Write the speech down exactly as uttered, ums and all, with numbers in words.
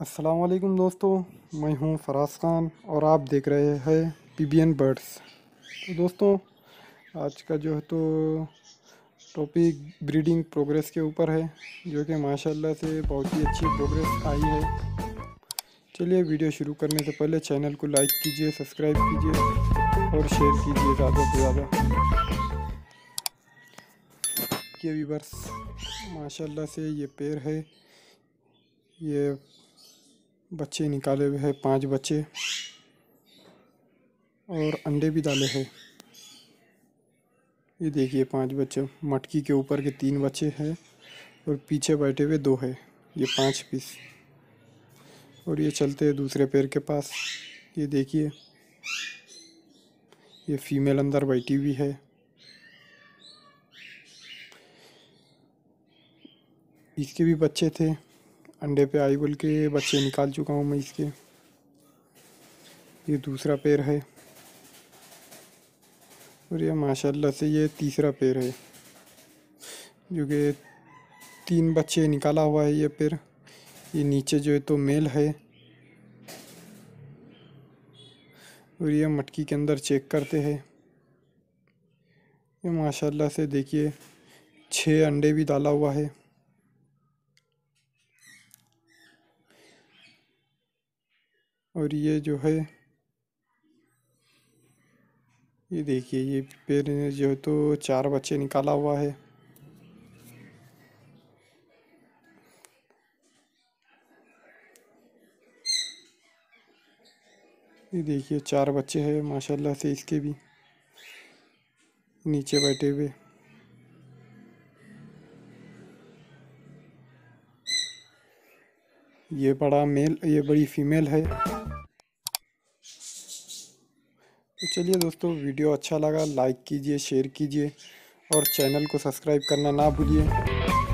अस्सलाम वालेकुम दोस्तों, मैं हूं फराज खान और आप देख रहे हैं पी बी एन बर्ड्स। तो दोस्तों, आज का जो है तो टॉपिक ब्रीडिंग प्रोग्रेस के ऊपर है, जो कि माशाल्लाह से बहुत ही अच्छी प्रोग्रेस आई है। चलिए, वीडियो शुरू करने से पहले चैनल को लाइक कीजिए, सब्सक्राइब कीजिए और शेयर कीजिए ज़्यादा से ज़्यादा। ये व्यूअर्स, माशाल्लाह से ये पेड़ है, ये बच्चे निकाले हुए हैं, पांच बच्चे, और अंडे भी डाले हैं। ये देखिए, पांच बच्चे, मटकी के ऊपर के तीन बच्चे हैं और पीछे बैठे हुए दो हैं, ये पांच पीस। और ये चलते हैं दूसरे पेड़ के पास। ये देखिए, ये फीमेल अंदर बैठी हुई है। इसके भी बच्चे थे, अंडे पे आई बोल के बच्चे निकाल चुका हूँ मैं इसके। ये दूसरा पेड़ है और ये माशाल्लाह से ये तीसरा पेड़ है, जो कि तीन बच्चे निकाला हुआ है ये पेड़। ये नीचे जो है तो मेल है और ये मटकी के अंदर चेक करते हैं। ये माशाल्लाह से देखिए, छः अंडे भी डाला हुआ है। और ये जो है, ये देखिए, ये पेड़ ने जो है तो चार बच्चे निकाला हुआ है। ये देखिए, चार बच्चे हैं माशाल्लाह से इसके भी, नीचे बैठे हुए। ये बड़ा मेल, ये बड़ी फीमेल है। तो चलिए दोस्तों, वीडियो अच्छा लगा लाइक कीजिए, शेयर कीजिए और चैनल को सब्सक्राइब करना ना भूलिए।